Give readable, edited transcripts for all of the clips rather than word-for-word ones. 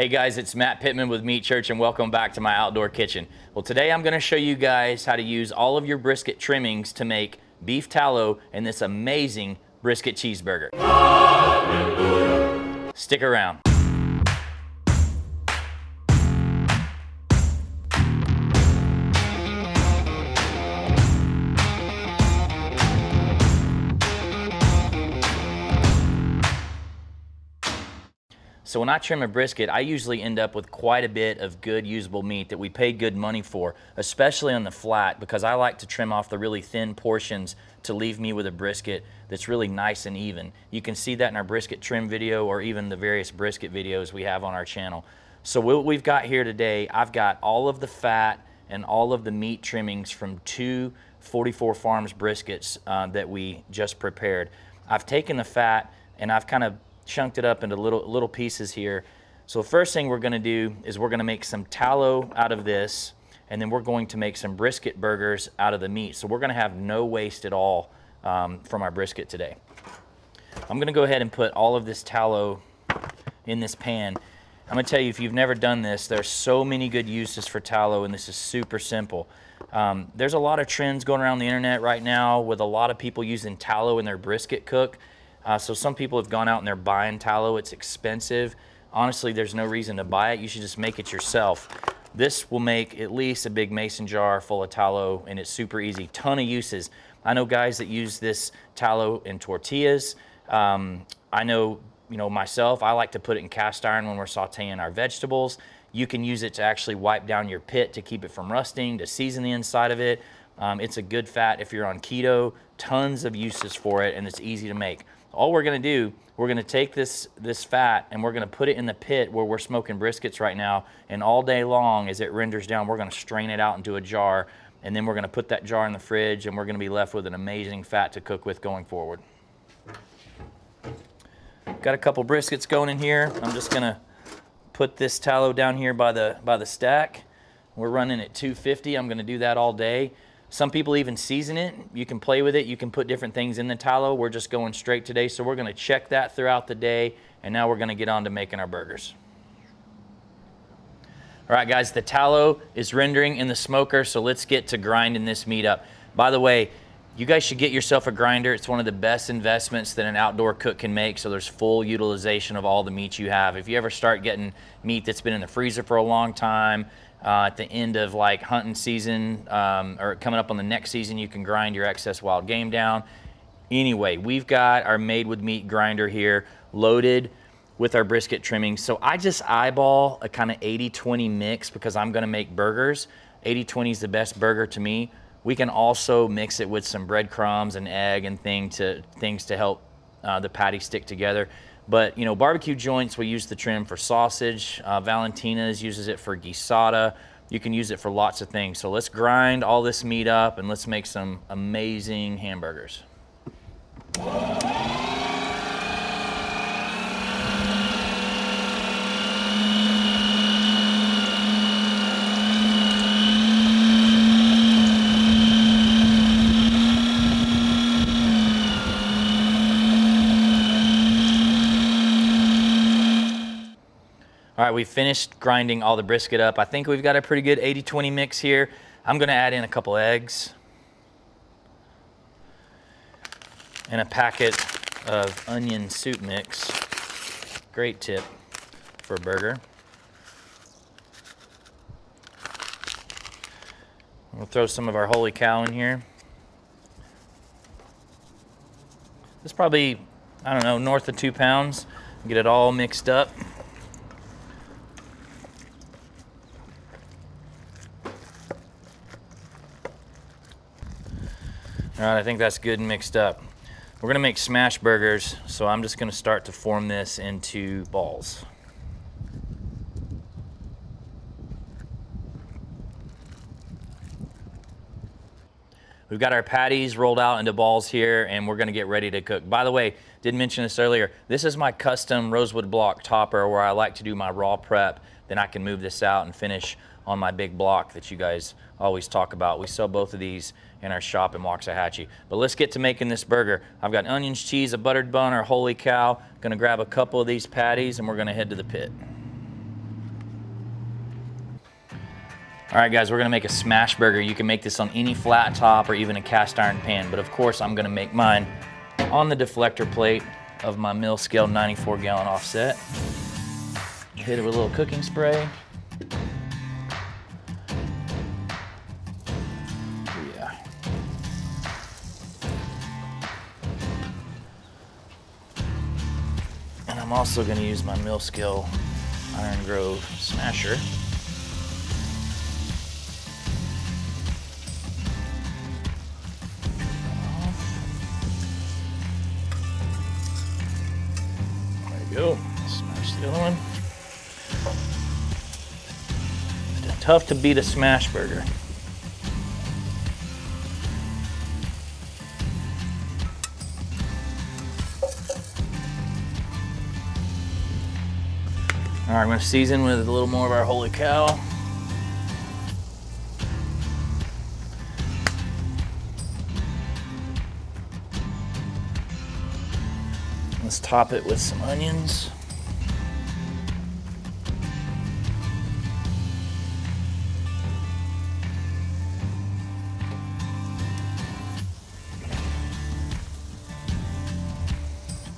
Hey guys, it's Matt Pittman with Meat Church and welcome back to my outdoor kitchen. Well, today I'm going to show you guys how to use all of your brisket trimmings to make beef tallow and this amazing brisket cheeseburger. Hallelujah. Stick around. So when I trim a brisket, I usually end up with quite a bit of good usable meat that we pay good money for, especially on the flat, because I like to trim off the really thin portions to leave me with a brisket that's really nice and even. You can see that in our brisket trim video or even the various brisket videos we have on our channel. So what we've got here today, I've got all of the fat and all of the meat trimmings from two 44 Farms briskets that we just prepared. I've taken the fat and I've kind of chunked it up into little pieces here. So the first thing we're going to do is we're going to make some tallow out of this, and then we're going to make some brisket burgers out of the meat. So we're going to have no waste at all from our brisket today. I'm going to go ahead and put all of this tallow in this pan. I'm going to tell you, if you've never done this, there's so many good uses for tallow, and this is super simple. There's a lot of trends going around the internet right now with a lot of people using tallow in their brisket cook. So some people have gone out and they're buying tallow. It's expensive. Honestly, there's no reason to buy it. You should just make it yourself. This will make at least a big mason jar full of tallow, and it's super easy. Ton of uses. I know guys that use this tallow in tortillas. I know, myself, I like to put it in cast iron when we're sauteing our vegetables. You can use it to actually wipe down your pit to keep it from rusting, to season the inside of it. It's a good fat if you're on keto. Tons of uses for it, and it's easy to make. All we're going to do, we're going to take this fat and we're going to put it in the pit where we're smoking briskets right now, and all day long as it renders down, we're going to strain it out into a jar, and then we're going to put that jar in the fridge, and we're going to be left with an amazing fat to cook with going forward. Got a couple briskets going in here. I'm just going to put this tallow down here by the stack. We're running at 250. I'm going to do that all day. Some people even season it. You can play with it. You can put different things in the tallow. We're just going straight today, so we're going to check that throughout the day, and now we're going to get on to making our burgers. All right, guys, the tallow is rendering in the smoker, so let's get to grinding this meat up. By the way, you guys should get yourself a grinder. It's one of the best investments that an outdoor cook can make, so there's full utilization of all the meat you have. If you ever start getting meat that's been in the freezer for a long time, at the end of like hunting season or coming up on the next season, you can grind your excess wild game down. Anyway, we've got our made with meat grinder here loaded with our brisket trimmings. So I just eyeball a kind of 80-20 mix because I'm going to make burgers. 80-20 is the best burger to me. We can also mix it with some breadcrumbs and egg and things to help the patty stick together. But, barbecue joints, we use the trim for sausage. Valentina's uses it for guisada. You can use it for lots of things. So let's grind all this meat up and let's make some amazing hamburgers. All right, we finished grinding all the brisket up. I think we've got a pretty good 80-20 mix here. I'm gonna add in a couple eggs and a packet of onion soup mix. Great tip for a burger. We'll throw some of our Holy Cow in here. This is probably, I don't know, north of 2 pounds. Get it all mixed up. All right, I think that's good and mixed up. We're gonna make smash burgers, so I'm just gonna start to form this into balls. We've got our patties rolled out into balls here, and we're gonna get ready to cook. By the way, didn't mention this earlier, this is my custom Rosewood Block topper where I like to do my raw prep, then I can move this out and finish on my big block that you guys always talk about. We sell both of these in our shop in Waxahachie. But let's get to making this burger. I've got onions, cheese, a buttered bun, or Holy Cow. Gonna grab a couple of these patties and we're gonna head to the pit. All right guys, we're gonna make a smash burger. You can make this on any flat top or even a cast iron pan, but of course I'm gonna make mine on the deflector plate of my Mill Scale 94-gallon offset. Hit it with a little cooking spray. I'm also gonna use my Mill Scale Iron Grove smasher. There you go, smash the other one. It's tough to beat a smash burger. All right, I'm gonna season with a little more of our Holy Cow. Let's top it with some onions.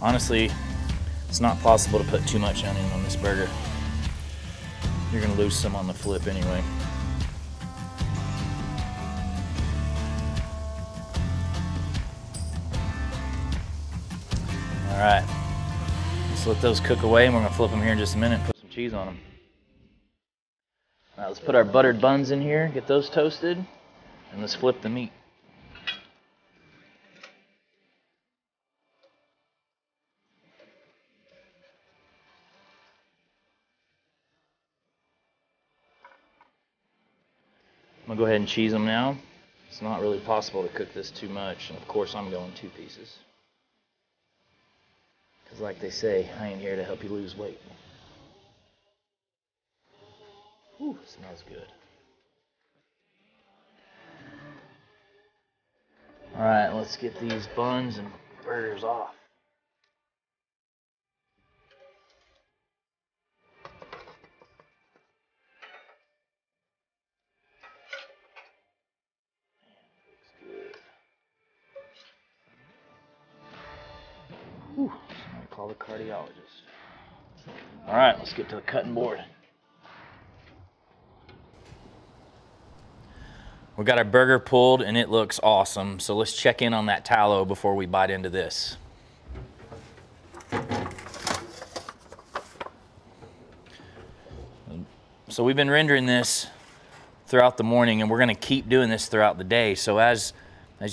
Honestly, it's not possible to put too much onion on this burger. You're gonna lose some on the flip anyway. All right, let's let those cook away and we're gonna flip them here in just a minute and put some cheese on them. All right, let's put our buttered buns in here, get those toasted, and let's flip the meat. I'm gonna go ahead and cheese them now. It's not really possible to cook this too much, and of course I'm going two pieces. Because like they say, I ain't here to help you lose weight. Ooh, smells good. All right, let's get these buns and burgers off. Whew, somebody call the cardiologist. All right, let's get to the cutting board. We got our burger pulled and it looks awesome. So let's check in on that tallow before we bite into this. So we've been rendering this throughout the morning and we're gonna keep doing this throughout the day. So as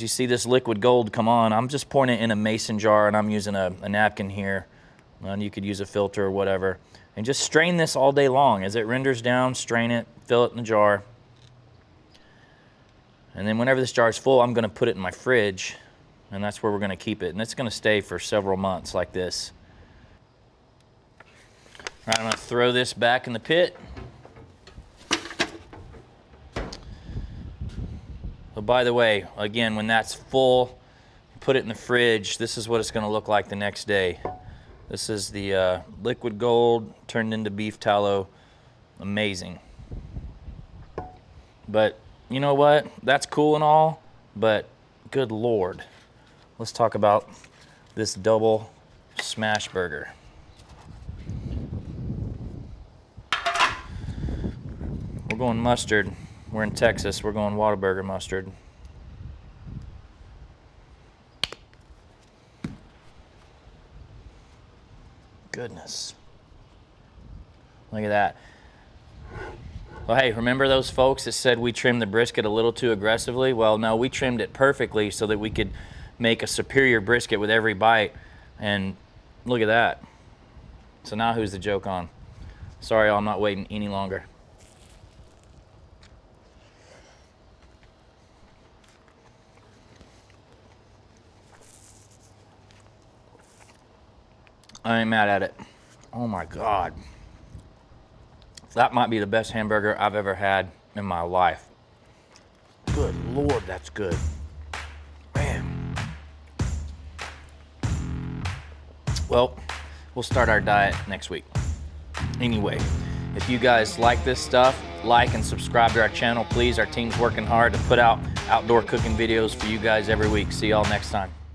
you see this liquid gold come on, I'm just pouring it in a mason jar and I'm using a napkin here. And you could use a filter or whatever. And just strain this all day long. As it renders down, strain it, fill it in the jar. And then whenever this jar is full, I'm gonna put it in my fridge and that's where we're gonna keep it. And it's gonna stay for several months like this. All right, I'm gonna throw this back in the pit. So by the way, again, when that's full, put it in the fridge. This is what it's gonna look like the next day. This is the liquid gold turned into beef tallow. Amazing. But you know what? That's cool and all, but good Lord. Let's talk about this double smash burger. We're going mustard. We're in Texas, we're going Whataburger mustard. Goodness. Look at that. Well, hey, remember those folks that said we trimmed the brisket a little too aggressively? Well, no, we trimmed it perfectly so that we could make a superior brisket with every bite. And look at that. So now who's the joke on? Sorry, I'm not waiting any longer. I ain't mad at it. Oh my God. That might be the best hamburger I've ever had in my life. Good Lord, that's good. Man. Well, we'll start our diet next week. Anyway, if you guys like this stuff, like and subscribe to our channel, please. Our team's working hard to put out outdoor cooking videos for you guys every week. See y'all next time.